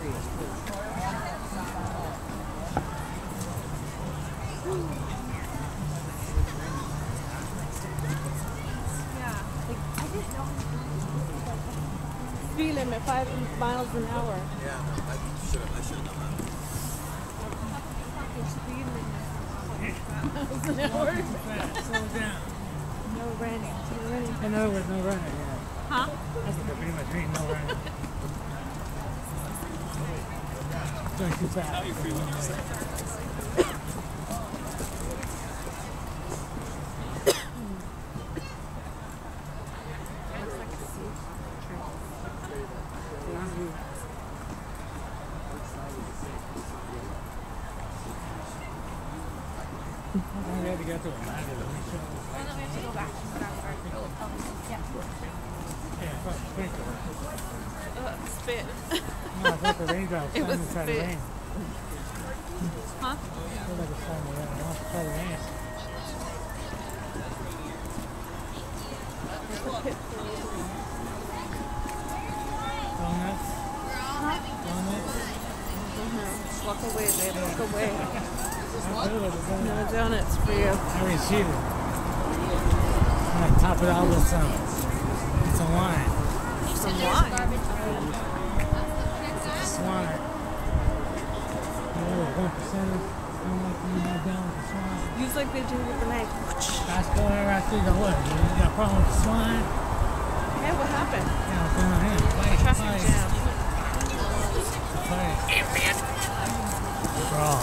Speed limit 5 miles an hour. Yeah, I should have known that. Speed limit 5 miles an hour. Slow down. No running. No running. In other words, no running. Yeah. Huh? That's pretty much me. No running. Going too fast. How you feel when you say? We had to get to a ladder. No, we have to go back. Yeah, fucking spit. No, I thought the raindrops. It was spit. Rain. Huh? I feel like it's time to rain. I want to try to rain. Donuts? Donuts? Walk away, babe. Walk away. No donuts for you. I mean, she did. I'm going to top it out with some wine. Some wine? Swine. A little 1%. I don't like to be no down with the swine. Use like they do with the knife. That's going right through the wood. You got a problem with the swine? Yeah, what happened? Yeah, what's going on here? Traffic jam. Hey, man.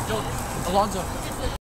Alonzo.